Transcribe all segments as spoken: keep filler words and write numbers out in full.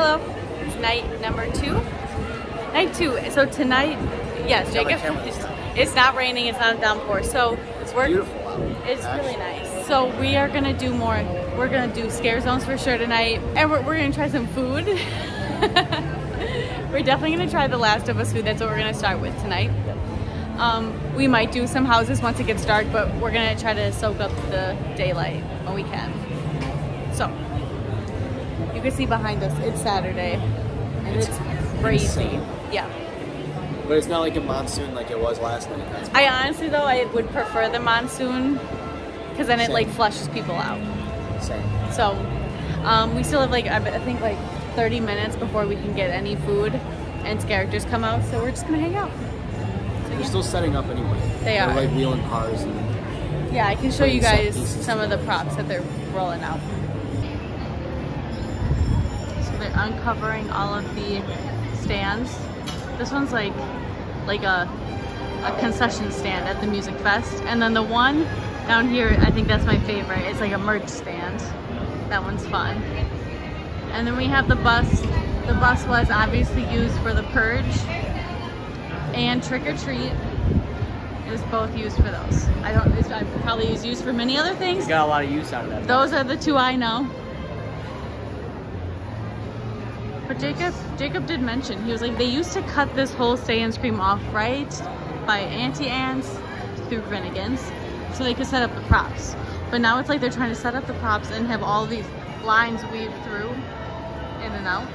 Hello. It's night number two. Night two. So tonight, yes, Jacob, it's not raining, it's not a downpour. So it's we're, beautiful. It's Gosh. really nice. So we are gonna do more. We're gonna do scare zones for sure tonight, and we're, we're gonna try some food. We're definitely gonna try the Last of Us food. That's what we're gonna start with tonight. Um, we might do some houses once it gets dark, but we're gonna try to soak up the daylight when we can. So you can see behind us, it's Saturday, and it's, it's crazy. Insane. Yeah. But it's not like a monsoon like it was last night. That's I honestly though, I would prefer the monsoon, because then Same. it like flushes people out. Same. So um, we still have like, I think like thirty minutes before we can get any food and characters come out, so we're just gonna hang out. They're still setting up anyway. They are. They're like wheeling cars. And yeah, I can show you guys some of the props that they're rolling out. So they're uncovering all of the stands. This one's like like a, a concession stand at the music fest. And then the one down here, I think that's my favorite. It's like a merch stand. That one's fun. And then we have the bus. The bus was obviously used for the purge. And trick or treat is both used for those. I don't. It's, I probably is used for many other things. You got a lot of use out of that. Those are the two I know. But Jacob, Jacob did mention, he was like, they used to cut this whole Stay and Scream off right by Auntie Anne's through Grinnigan's, so they could set up the props. But now it's like they're trying to set up the props and have all these lines weave through in and out.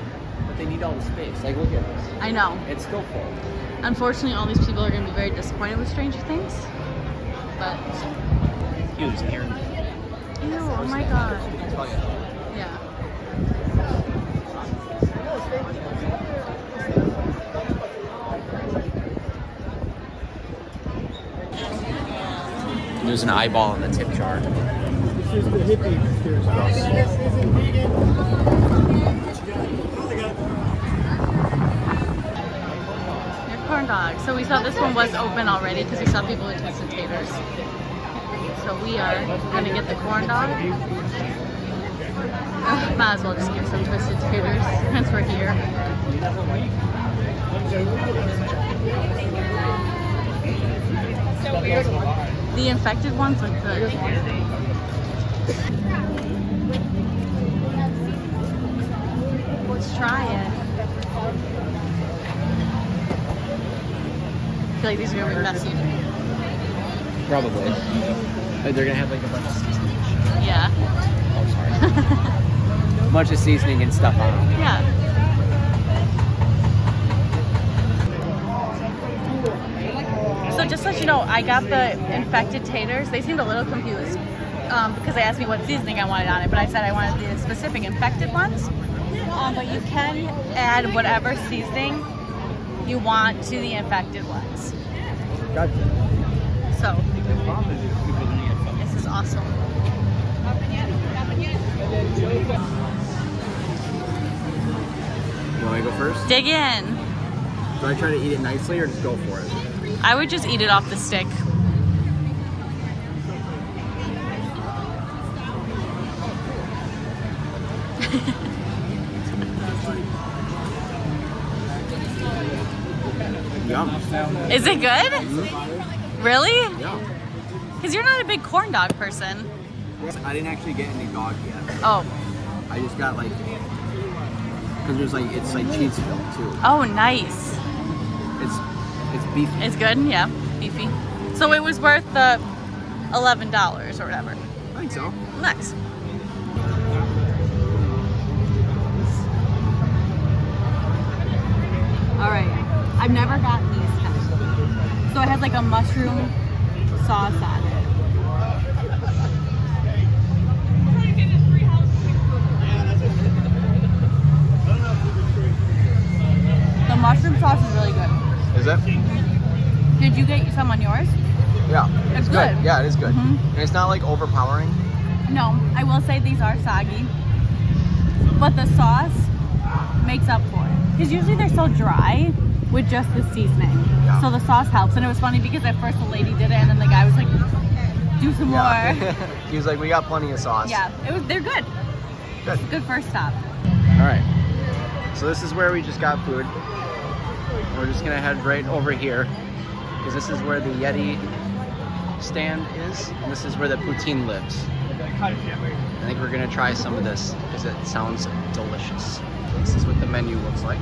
But they need all the space. Like, look at this. I know. It's still full. Unfortunately, all these people are going to be very disappointed with Stranger Things, but... Ew, oh my god. Yeah. There's an eyeball in the tip jar. This is the hippie experience. Corn dog. So we saw this one was open already because we saw people with Twisted Taters. So we are gonna get the corn dog. Uh, might as well just get some Twisted Taters since we're here. The infected ones look good. Let's try it. I feel like these are going to be messy. Probably. Like they're going to have like a bunch of seasoning. Yeah. Oh, sorry. A bunch of seasoning and stuff on them. Yeah. So just to let you know, I got the infected taters. They seemed a little confused um, because they asked me what seasoning I wanted on it, but I said I wanted the specific infected ones. Um, but you can add whatever seasoning you want to the infected ones. Gotcha. So, this is awesome. You want me to go first? Dig in. Do I try to eat it nicely or just go for it? I would just eat it off the stick. Yum. Is it good? Mm-hmm. Really? Yeah. Because you're not a big corn dog person. I didn't actually get any dog yet. Oh. I just got like, because there's like, it's like cheese filled too. Oh, nice. It's it's beefy. It's good, yeah, beefy. So it was worth the eleven dollars or whatever. I think so. Nice. All right. I've never got these kind of. So it has like a mushroom sauce on it. The mushroom sauce is really good. Is it? Did you get some on yours? Yeah. It's, it's good. good. Yeah, it is good. Mm-hmm. And it's not like overpowering. No, I will say these are soggy. But the sauce makes up for it. Because usually they're so dry with just the seasoning. Yeah. So the sauce helps. And it was funny because at first the lady did it and then the guy was like, do some yeah. more. He was like, we got plenty of sauce. Yeah, it was, they're good. Good. Good first stop. All right. So this is where we just got food. We're just gonna head right over here, because this is where the Yeti stand is, and this is where the poutine lives. I think we're gonna try some of this, because it sounds delicious. This is what the menu looks like. I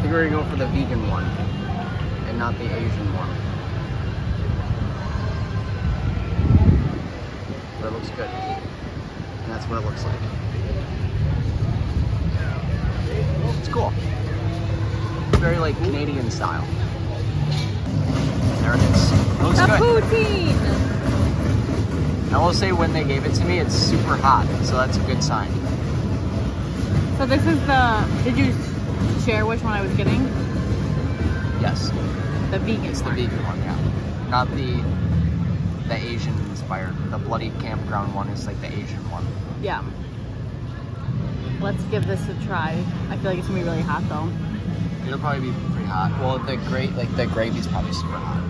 think we're gonna go for the vegan one, and not the Asian one. But it looks good. And that's what it looks like. It's cool. Very like Canadian style. There it is. It looks good. A poutine! I will say when they gave it to me, it's super hot, so that's a good sign. So this is the... Did you share which one I was getting? Yes. The vegan It's the vegan one, yeah. Not the... the Asian inspired. The bloody campground one is like the Asian one. Yeah. Let's give this a try. I feel like it's gonna be really hot though. It'll probably be pretty hot. Well, the great like the gravy's probably super hot.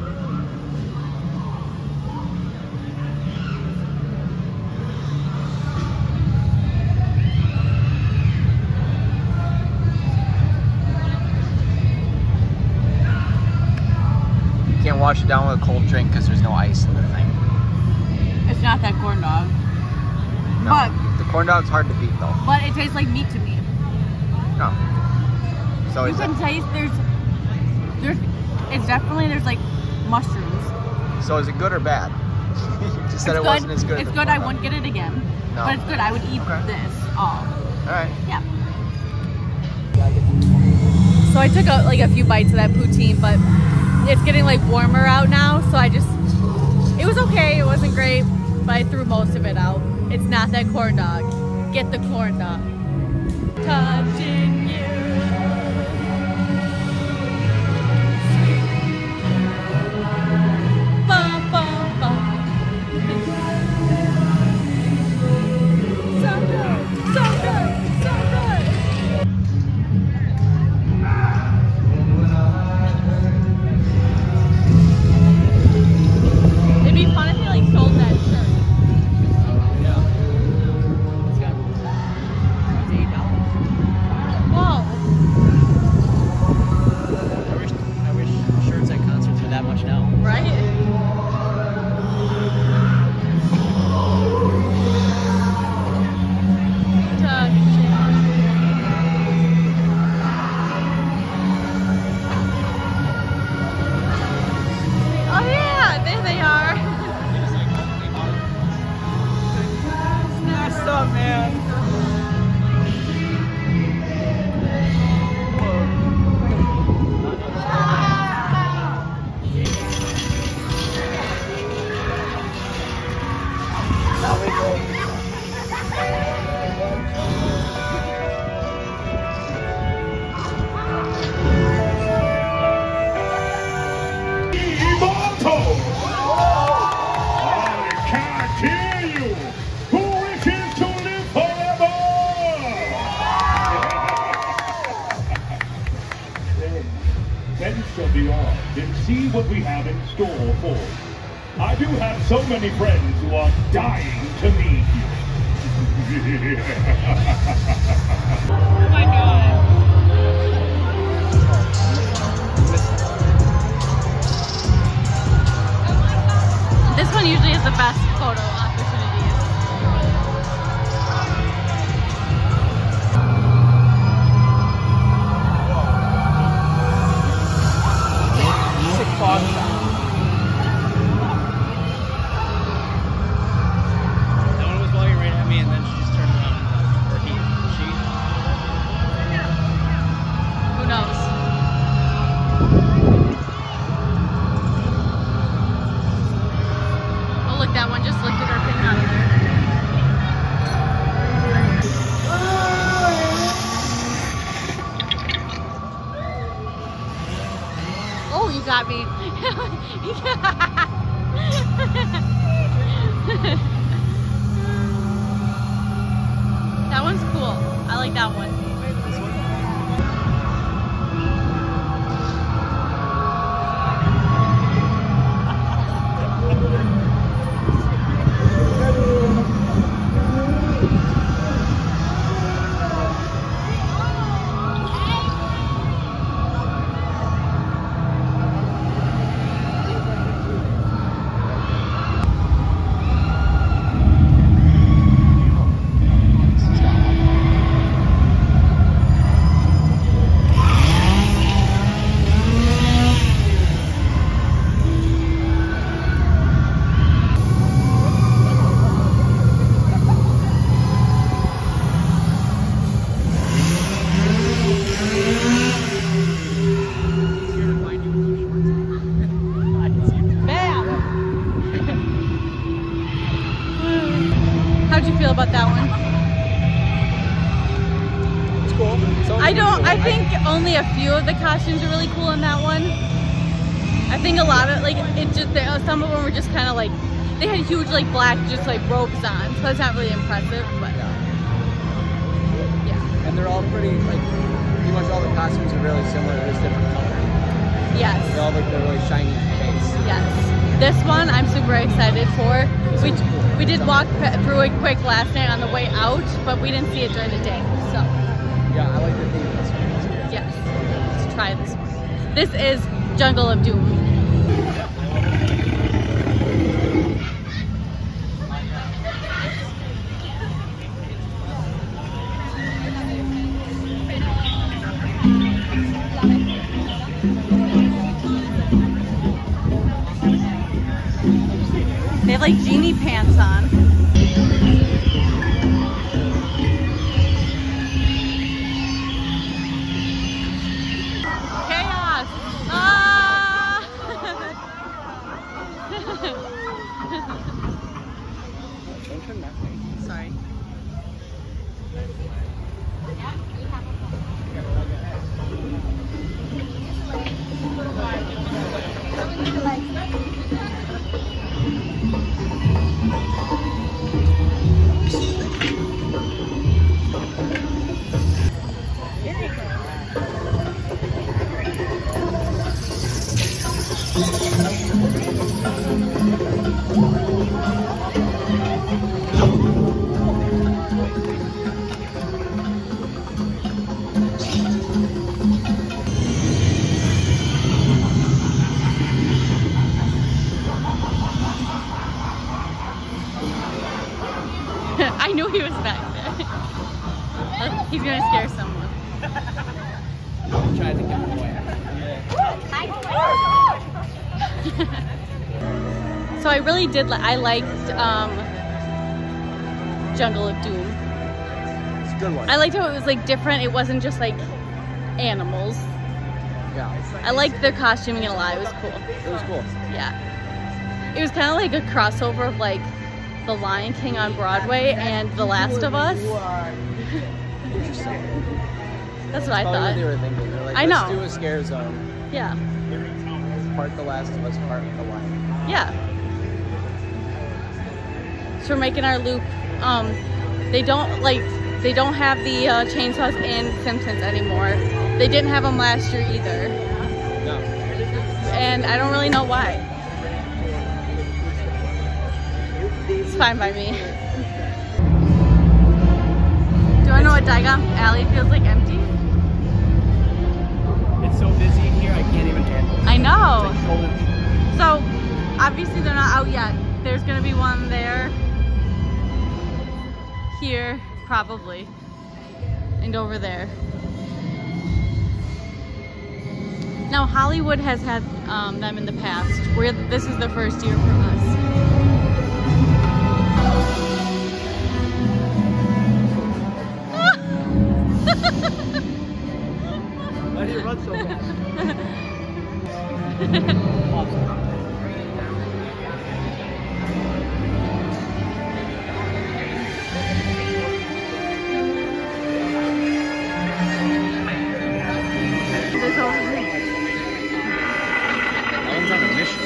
You can't wash it down with a cold drink because there's no ice in the thing. It's not that corn dog. No, but, the corn dog's hard to beat though. But it tastes like meat to me. No. So you can taste there's, there's, it's definitely there's like mushrooms. So is it good or bad? You just said it's it good. wasn't as good. It's good. I wouldn't get it again. No. But it's good. I would eat okay. this all. All right. Yeah. So I took a, like a few bites of that poutine, but it's getting like warmer out now. So I just, it was okay. It wasn't great, but I threw most of it out. It's not that corn dog. Get the corn dog. Touching you. Many friends who are dying to meet you. Oh my god. This one usually is the best photo opportunities. Sick fog shot. That one's cool. I like that one. How'd you feel about that one? It's cool. It's I don't, cool. I think only a few of the costumes are really cool in that one. I think a lot of, like, it just, they, some of them were just kind of like, they had huge, like, black, just, like, robes on, so that's not really impressive, but, uh, yeah. And they're all pretty, like, pretty much all the costumes are really similar, they're just different colors. Yes. They all look really shiny face. Yes. This one I'm super excited for. We we did walk through it quick last night on the way out, but we didn't see it during the day. So. Yeah, I like the theme of this one. Yes. Let's try this one. This is Jungle of Doom. They have like genie pants on. Chaos! Ah! Don't turn that way. Sorry. I knew he was back there. He's gonna scare someone. I tried to get away. So I really did. Li I liked um, Jungle of Doom. It's a good one. I liked how it was like different. It wasn't just like animals. Yeah. I liked their costuming a lot. It was cool. It was cool. Yeah. It was kind of like a crossover of like The Lion King on Broadway and The Last of Us. Interesting. That's what I thought. They were thinking. They're like, I know. Let's do a scare zone. Yeah. Part The Last of Us, part The Lion King. Yeah. So we're making our loop. Um, they don't like. They don't have the uh, chainsaws in Simpsons anymore. They didn't have them last year either. No. And I don't really know why. It's fine by me. Do I know what Diagon Alley feels like empty? It's so busy in here, I can't even handle it. I know. Like so, obviously they're not out yet. There's gonna be one there, here, probably, and over there. Now Hollywood has had um, them in the past. We're, this is the first year for us. Why do you run so fast? Ellen's on a mission.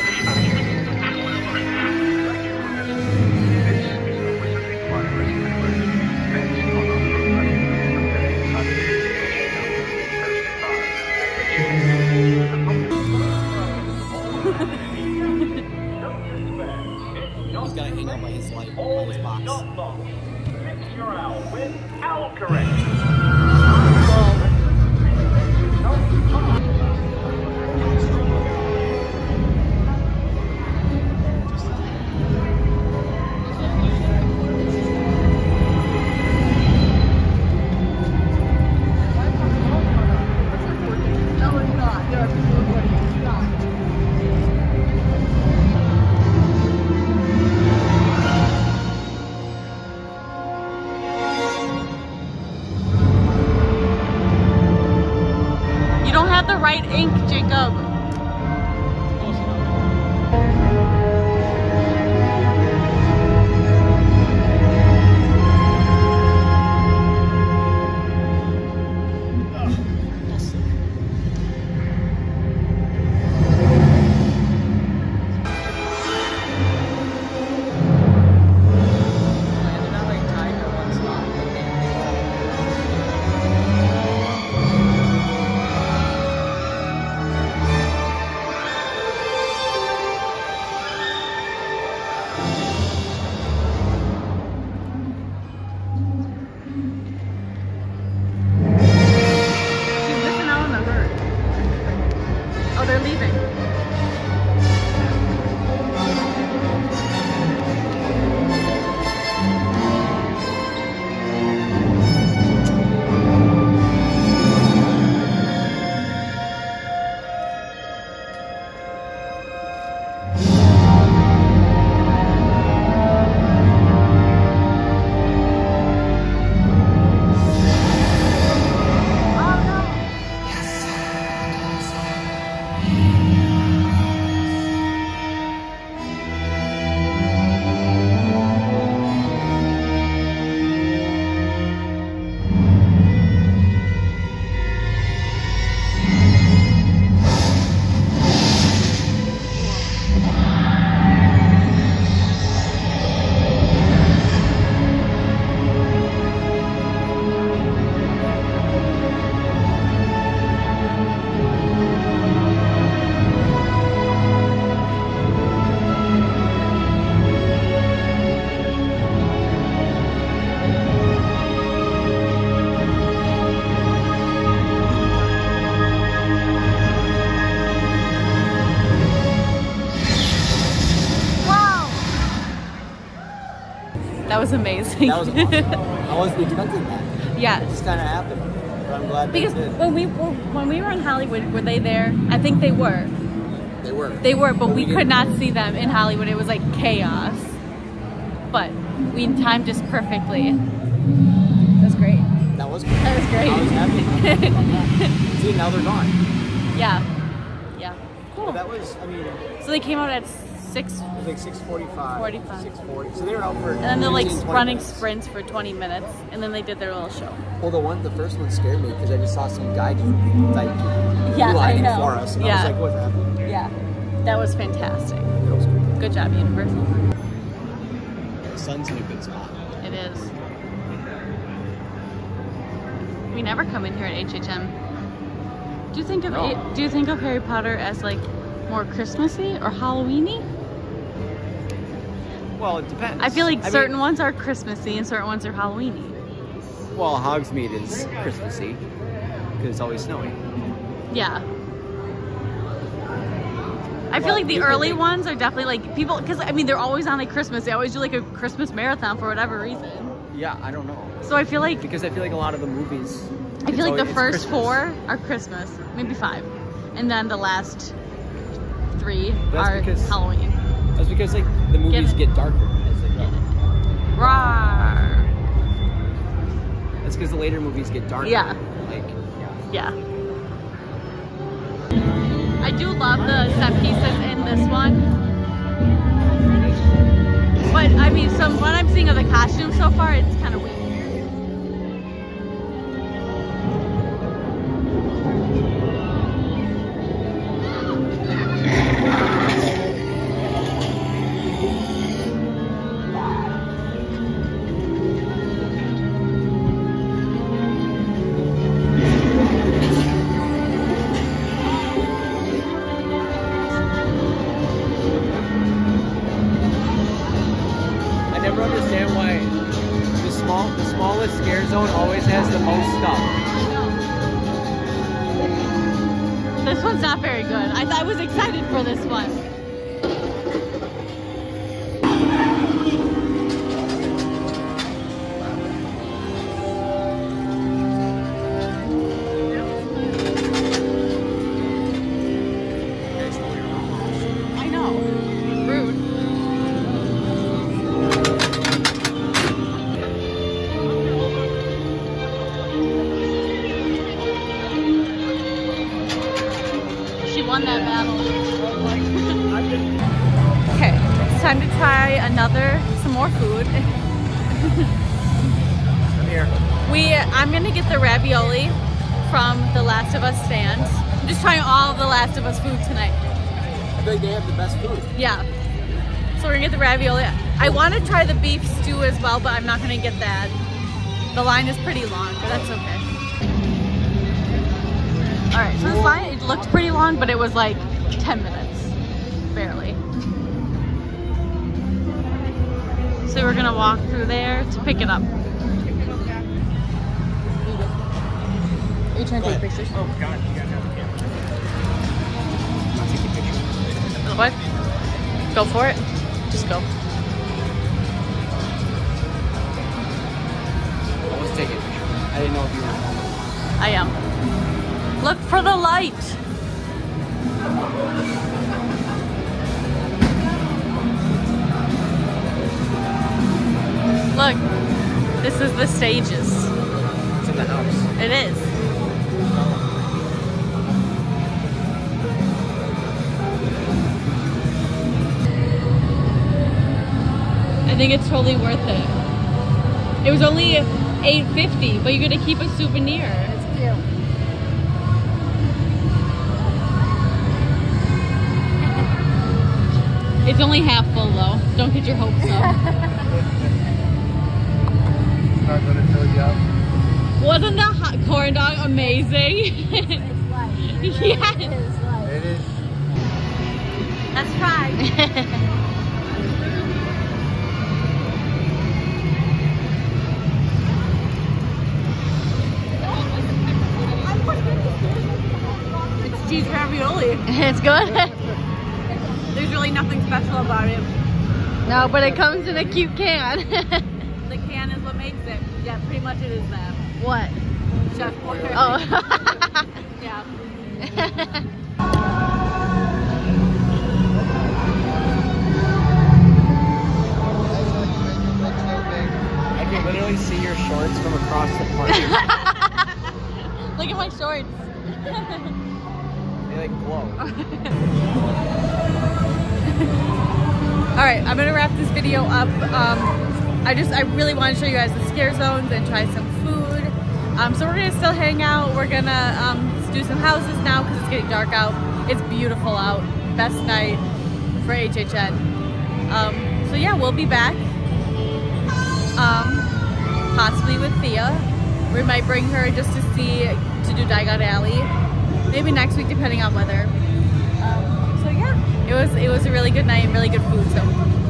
Ink, Jacob. That was amazing. That was awesome. I wasn't expecting that. Yeah. It just kind of happened. But I'm glad because they did. When we were, when we were in Hollywood, were they there? I think they were. They were. They were, but, but we, we could not see them in Hollywood. It was like chaos. But we timed just perfectly. That's great. That was great. That was great. I was happy. See, now they're gone. Yeah. Yeah. Cool. But that was, I mean. So they came out at six. Like six forty-five. forty-five. six forty. So they were out for. And then they're like running minutes. sprints for twenty minutes, and then they did their little show. Well, the one, the first one scared me because I just saw some guy just like yeah, lining for us, and yeah. I was like, "What's happening?" Yeah. That was fantastic. That was great. Good job, Universal. The sun's in a good spot. It is. We never come in here at H H M. Do you think of no. it, do you think of Harry Potter as like more Christmassy or Halloweeny? Well, it depends. I feel like I certain mean, ones are Christmassy and certain ones are Halloweeny. Well, Hogsmeade is Christmassy because it's always snowy. Yeah. I feel well, like the early think. ones are definitely like people, because I mean they're always on like Christmas. They always do like a Christmas marathon for whatever reason. Yeah, I don't know. So I feel like because I feel like a lot of the movies. I feel like always, the first four are Christmas, maybe five, and then the last three are because, Halloween. That's because like the movies get, get darker as they go. Rawr. That's because the later movies get darker. Yeah. Like yeah. Yeah. I do love the set pieces in this one, but I mean, from what I'm seeing of the costumes so far, it's kind of weird. Last of Us food tonight. I feel like they have the best food. Yeah. So we're gonna get the ravioli. I want to try the beef stew as well, but I'm not gonna get that. The line is pretty long, but that's okay. All right, so this line, it looked pretty long, but it was like ten minutes, barely. So we're gonna walk through there to pick it up. Are you trying to take pictures? Oh God, you gotta have a camera. What? Go for it. Just go. I was taking a picture. I didn't know if you were. I am. Look for the light. Look. This is the stages. It's in the house. It is. I think it's totally worth it. It was only eight fifty, but you're gonna keep a souvenir. That's cute. It's only half full though. Don't get your hopes up. It's not gonna fill you up. Wasn't the hot corn dog amazing? It's light. Yes. It is light. It is. Let's try. Cheese ravioli. It's good? There's really nothing special about it. No, but it comes in a cute can. they can is what makes it. Yeah, pretty much it is them. What? Chef Boyardee. Oh. Yeah. I can literally see your shorts from across the park. Look at my shorts. They like glow. Alright, I'm gonna wrap this video up. Um, I just, I really want to show you guys the scare zones and try some food. Um, so we're gonna still hang out. We're gonna um, do some houses now because it's getting dark out. It's beautiful out. Best night for H H N. Um, so yeah, we'll be back. Um, possibly with Thea. We might bring her just to see, to do Diagon Alley. Maybe next week, depending on weather. Um, so yeah, it was it was a really good night and really good food. So.